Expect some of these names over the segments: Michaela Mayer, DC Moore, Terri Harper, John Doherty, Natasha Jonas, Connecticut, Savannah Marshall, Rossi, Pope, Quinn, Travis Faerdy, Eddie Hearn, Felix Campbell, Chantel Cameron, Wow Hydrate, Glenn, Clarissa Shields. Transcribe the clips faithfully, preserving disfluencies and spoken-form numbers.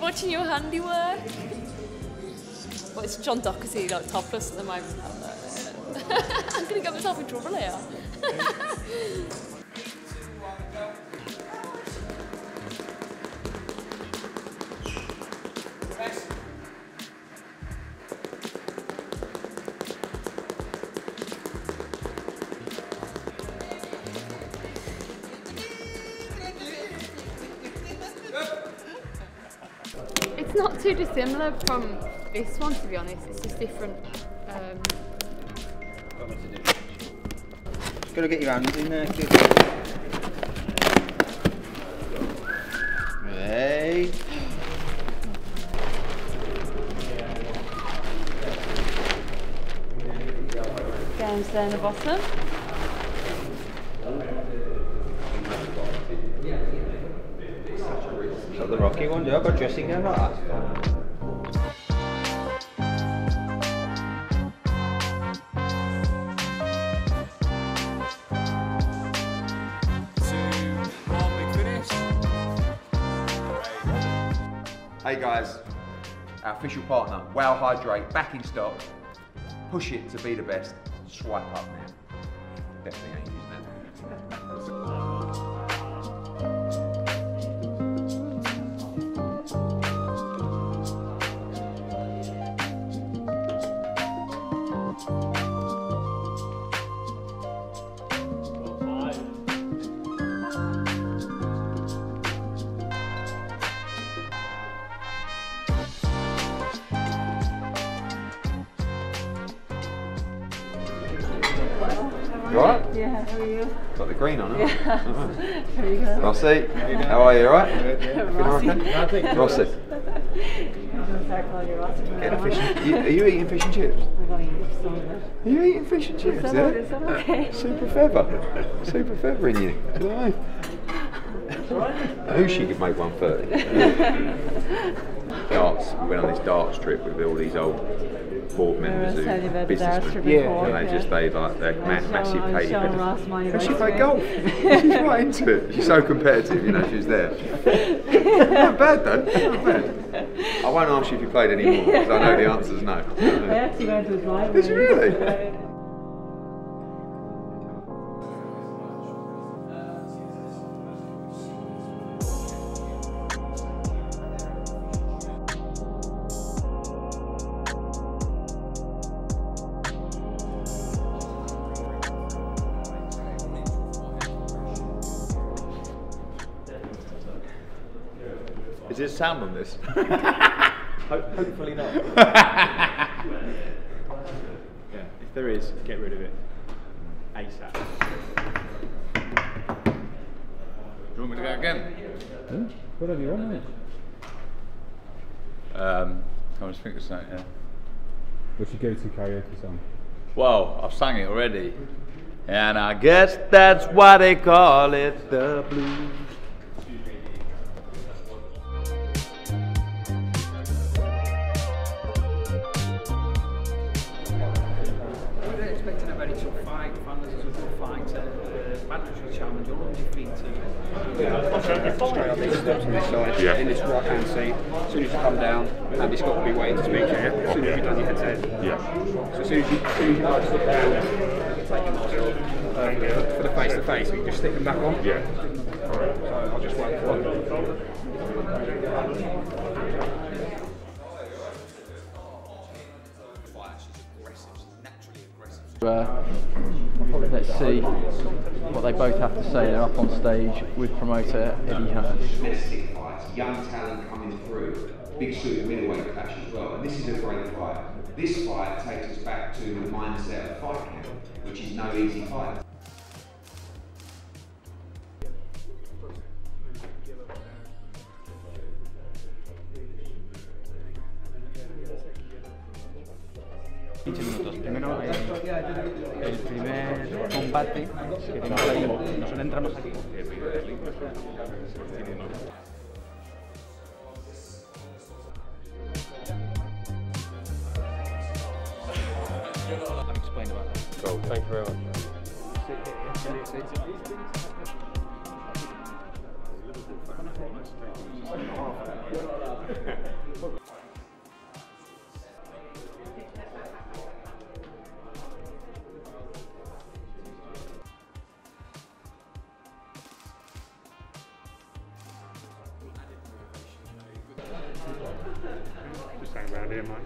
keep watching your handiwork. Well, it's John Doherty, like, topless at the moment. I'm going to get myself in trouble here. It's not too dissimilar from this one, to be honest. It's just different. Um... Just gotta get your hands in there, kid. Hey. Down down the bottom. Is that the rocky one? Do I have a dressing gown like that? Hey guys, our official partner, Wow Hydrate, back in stock. Push it to be the best. Swipe up now. Definitely ain't using You alright? Yeah, how are you? Got the green on, haven't yeah. I? There you go. Rossi, how are you, alright? Rossi. Rossi. you, are you eating fish and chips? I'm going to eat some of it. Are you eating fish and chips? Is that, is that okay? Super feather. Super feather in you. Do you know I wish you could make one thirty. Darts. We went on this darts trip with all these old board members who are businessmen. Yeah, before, and they just, they like, they're ma massive pay. And she played golf. She's right into it. She's so competitive, you know, she was there. Not bad though, not bad. I won't ask you if you played anymore, because I know the answer's no. I actually went to a drive. Did you really? Is there sound on this? Hopefully not. Yeah, if there is, get rid of it. ASAP. Do you want me to go again? Hmm? Whatever you want, mate. Um, I was thinking of something, yeah. What's your go-to karaoke song? Well, I've sang it already. And I guess that's why they call it the blues. Yeah. In this right hand seat, as soon as you come down, and it's got to be waiting to speak to you, as soon as you've done your headset. Yeah. So as soon as you guys sit down, you take your mask off. Um, yeah. For the face to face, you can just stick them back on. Yeah. Alright. So I'll just wait for one. Uh, let's see what they both have to say. They're up on stage with promoter Eddie Hearn. Fantastic fights, young talent coming through, big super middleweight clash as well, and this is a great fight. This fight takes us back to the mindset of fight camp, which is no easy fight. Primero, eh, el primer combate que tenemos aquí, nosotros entramos aquí. Let me explain about that. Cool, thank you very much. Just hang around here, Mike.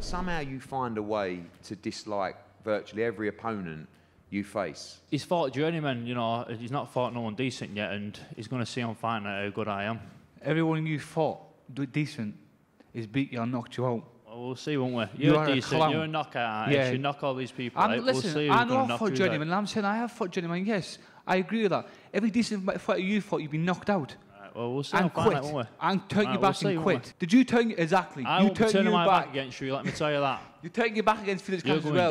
Somehow you find a way to dislike virtually every opponent you face. He's fought journeyman, you know, he's not fought no one decent yet, and he's going to see on fight night how good I am. Everyone you fought decent is beat you and knocked you out. Well, we'll see, won't we? You're you are decent, a clown. You're a knockout, yeah. You should knock all these people and out. Listen, we'll see I know I fought journeyman, and I'm saying I have fought journeyman, yes, I agree with that. Every decent fighter you fought, you've been knocked out. Well, we'll see and quit. That, won't we? And turn right, you back we'll and quit. Did you turn exactly? I you turn turning my back. back against you. Let me tell you that. You turn your back against Felix Campbell as well.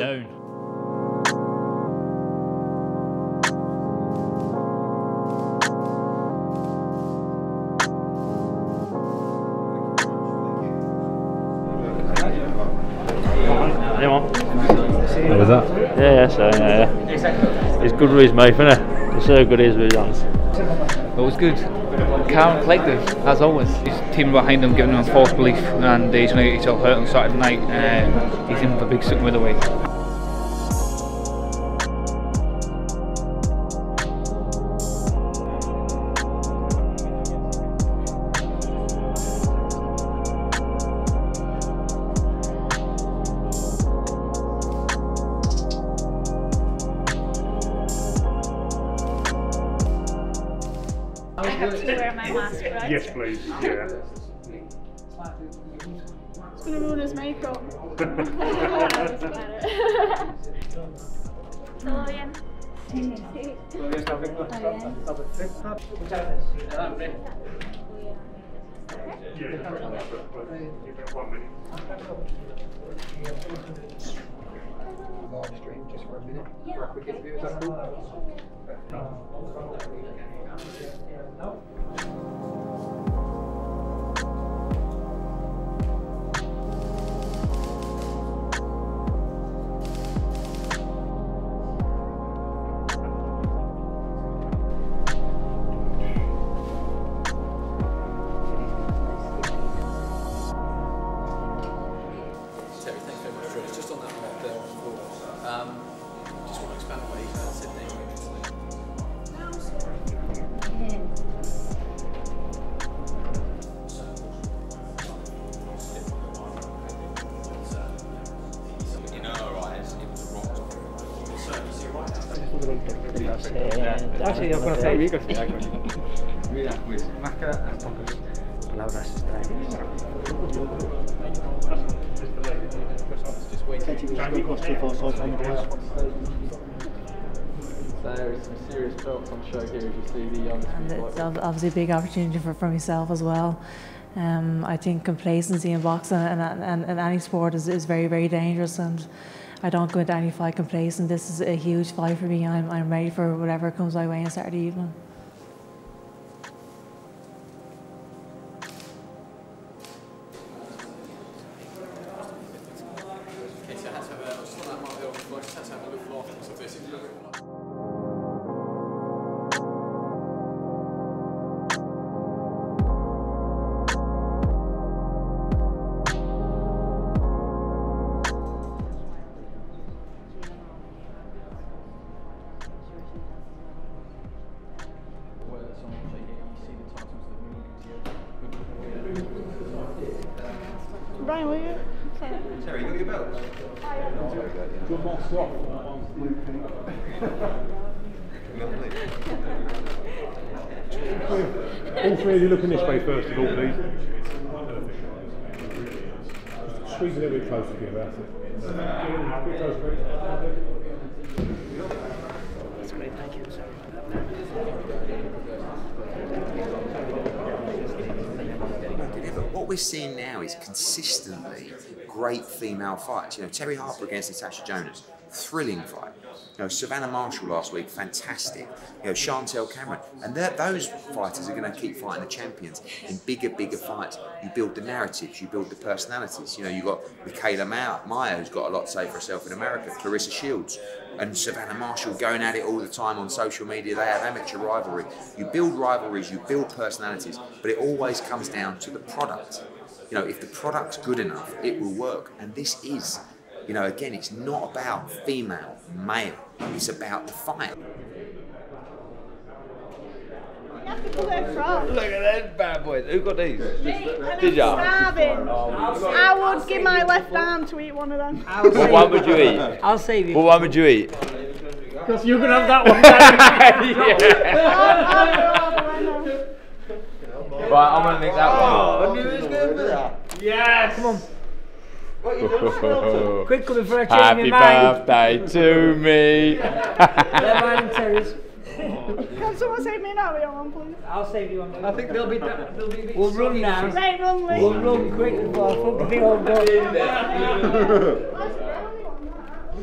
You're going down. How was that? Yeah, yeah, so yeah, yeah. It's good with his mouth, isn't it? It's so good it is with his hands. It was good. Calm, collective, as always. His team behind him, giving him a false belief, and he's going to get himself hurt on Saturday night. Um, he's in for a big second with the weight. I have to wear my mask, right? Yes, please. Yeah. It's going to ruin his makeup. Hello again. Live stream just for a minute, yeah. For a quick interview, is that cool? No. There is some serious belts on show here, as you see the young. And it's obviously a big opportunity for, for myself as well. Um, I think complacency in boxing and, and, and any sport is, is very, very dangerous, and I don't go into any fight complacent. This is a huge fight for me. I'm, I'm ready for whatever comes my way on Saturday evening. All three of you looking this way first of all, please. Squeeze a little bit closer to you about it. That's great, thank you. But what we're seeing now is consistently great female fights. You know, Terri Harper against Natasha Jonas. thrilling fight. You know, Savannah Marshall last week, fantastic. You know, Chantel Cameron. And those fighters are going to keep fighting the champions in bigger, bigger fights. You build the narratives, you build the personalities. You know, you've got Michaela Mayer, who's got a lot to say for herself in America, Clarissa Shields and Savannah Marshall going at it all the time on social media. They have amateur rivalry. You build rivalries, you build personalities, but it always comes down to the product. You know, if the product's good enough, it will work. And this is, you know, again, it's not about female, male. It's about the fight. Look at those bad boys. Who got these? Did you? I would give my left arm to eat one of them. What one would you eat? I'll save you. What one would you eat? Because you can have that one. Right, I'm gonna make that one. Oh, I knew it was good for that. Yes. Come on. What are you doing? Quick, coming for a change. Happy birthday to me. They're mine and Terry's. Can someone save me now? We don't want one, please. I'll save you one. I think they'll be done. We'll run now. Right, run, Lee. We'll run quick before fucking all go in there. That's a brownie one.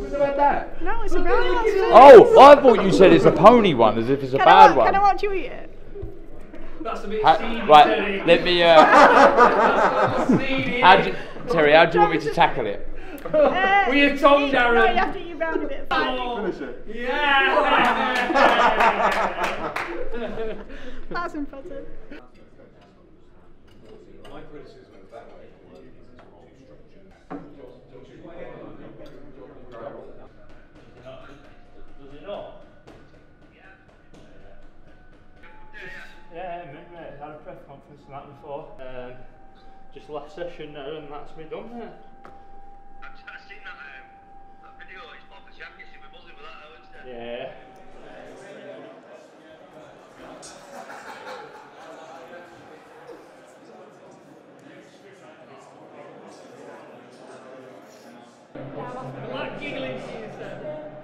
What's about that? No, it's a brownie one. Oh, I thought you said it's a pony one, as if it's a bad one. Can I watch you eat it? That's a bit seedy. Right, let me. Uh, Terry, how do you want me to tackle it? Uh, Will you Tom Darren? You have to eat round a bit. Oh. Finish it. Yeah! That's impressive. My criticism of that way is wrong structure. Does it not? Yeah, I mean, I had a press conference and that before. Um, just last session now, and that's me done there. Yeah. What giggling she said.